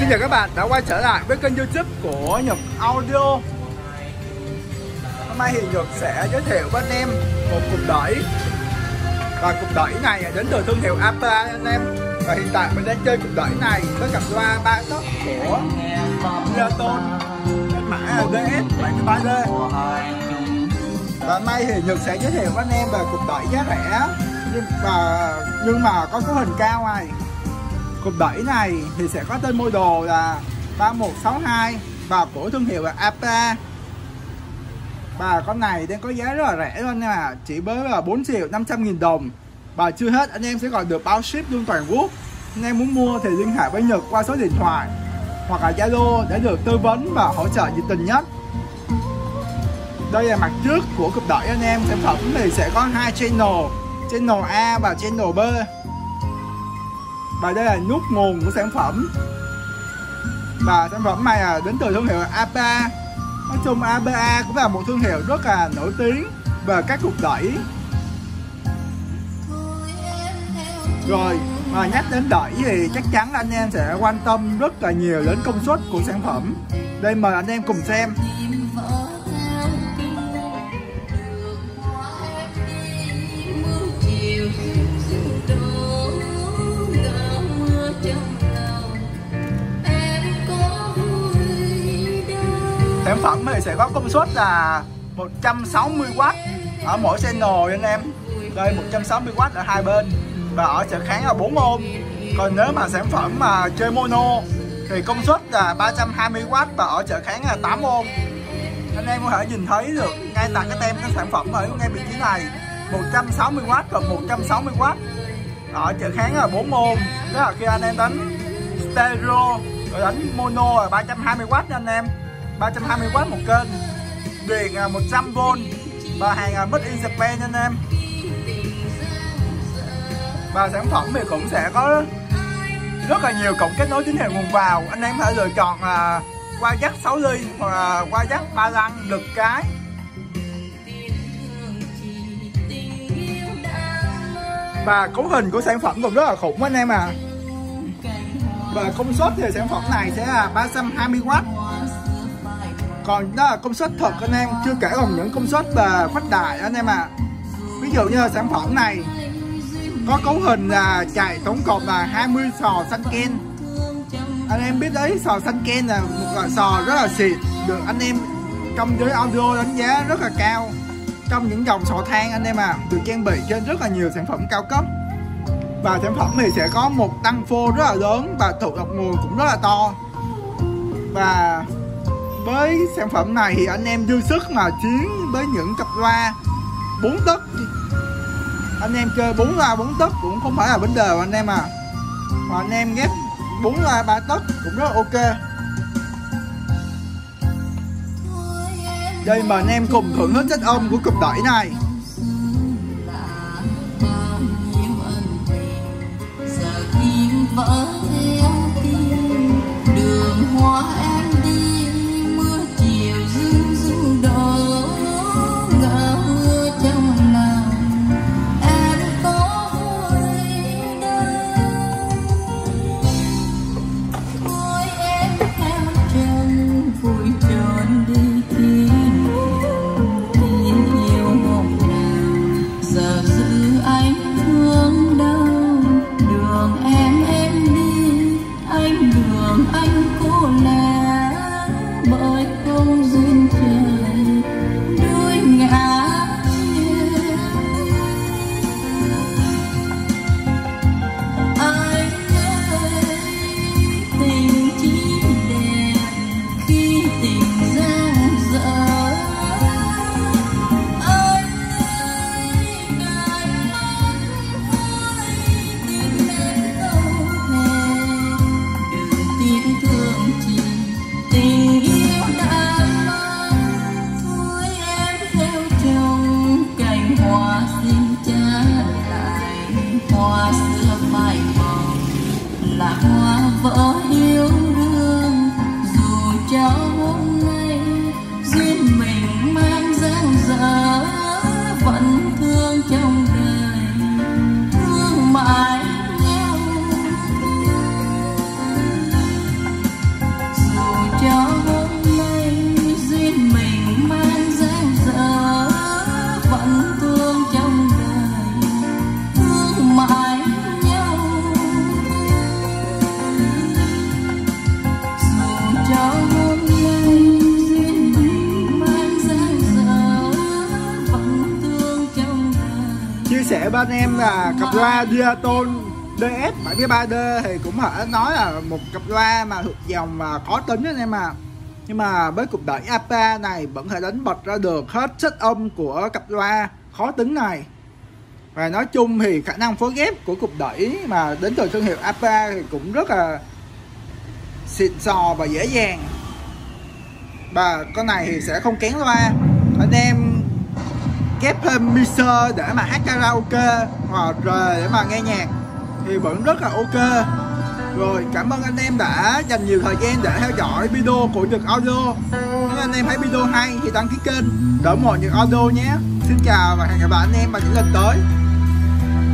Xin chào các bạn đã quay trở lại với kênh YouTube của Nhựt Audio. Hôm nay thì Nhựt sẽ giới thiệu với anh em một cục đẩy. Và cục đẩy này đến từ thương hiệu APA anh em. Và hiện tại mình đang chơi cục đẩy này với cặp loa 3 tấc của Diatone, mã DS-73D. Và hôm nay thì Nhựt sẽ giới thiệu với anh em về cục đẩy giá rẻ nhưng mà có cấu hình cao này. Cục đẩy này thì sẽ có tên model là 3162 và của thương hiệu là APA. Và con này đang có giá rất là rẻ luôn nha, chỉ với là 4.500.000 đồng. Và chưa hết, anh em sẽ còn được bao ship luôn toàn quốc. Anh em muốn mua thì liên hệ với Nhật qua số điện thoại hoặc là Zalo để được tư vấn và hỗ trợ nhiệt tình nhất. Đây là mặt trước của cục đẩy anh em. Sản phẩm thì sẽ có hai channel, channel A và channel B. Và đây là nút nguồn của sản phẩm. Và sản phẩm này đến từ thương hiệu APA. Nói chung APA cũng là một thương hiệu rất là nổi tiếng về các cục đẩy. Rồi, mà nhắc đến đẩy thì chắc chắn anh em sẽ quan tâm rất là nhiều đến công suất của sản phẩm. Đây mời anh em cùng xem. Sản phẩm thì sẽ có công suất là 160W ở mỗi channel anh em. Đây 160W ở hai bên và ở trở kháng là 4 ohm. Còn nếu mà sản phẩm mà chơi mono thì công suất là 320W và ở trở kháng là 8 ohm. Anh em có thể nhìn thấy được ngay tại cái tem cái sản phẩm ở ngay vị trí này, 160W và 160W ở trở kháng là 4 ohm. Tức là khi anh em đánh stereo rồi đánh mono là 320W anh em. 320W một kênh, điện 100V và hàng made in Japan anh em. Và sản phẩm thì cũng sẽ có rất là nhiều cổng kết nối chính hiệu nguồn vào. Anh em có thể lựa chọn là qua jack 6 ly hoặc là qua jack 3 lăng đực cái. Và cấu hình của sản phẩm cũng rất là khủng anh em à. Và công suất thì sản phẩm này sẽ là 320W. Còn đó là công suất thật anh em, chưa kể còn những công suất và khuếch đại anh em à. Ví dụ như là sản phẩm này có cấu hình là chạy tổng cộng là 20 sò Sanken. Anh em biết đấy, sò Sanken là một loại sò rất là xịn, được anh em trong giới audio đánh giá rất là cao trong những dòng sò than anh em à, được trang bị trên rất là nhiều sản phẩm cao cấp. Và sản phẩm này sẽ có một tăng phô rất là lớn và tụ độc nguồn cũng rất là to. Và với sản phẩm này thì anh em dư sức mà chiến với những cặp loa 4 tấc. Anh em chơi 4 loa 4 tấc cũng không phải là vấn đề anh em à. Mà anh em ghép 4 loa 3 tấc cũng rất là ok. Đây mời anh em cùng thưởng thức chất âm của cục đẩy này. Tình yêu đã thể bên em là cặp loa Diatone DS-73D thì cũng phải nói là một cặp loa mà thuộc dòng mà khó tính anh em à. Nhưng mà với cuộc đời APA này vẫn thể đánh bật ra được hết sức âm của cặp loa khó tính này. Và nói chung thì khả năng phối ghép của cục đẩy mà đến từ thương hiệu APA thì cũng rất là xịn sò và dễ dàng. Và con này thì sẽ không kén loa. Anh em ghép thêm mixer để mà hát karaoke hoặc rồi để mà nghe nhạc thì vẫn rất là ok. Rồi, cảm ơn anh em đã dành nhiều thời gian để theo dõi video của Nhựt Audio. Nếu anh em thấy video hay thì đăng ký kênh để ủng hộ Nhựt Audio nhé. Xin chào và hẹn gặp lại anh em vào những lần tới.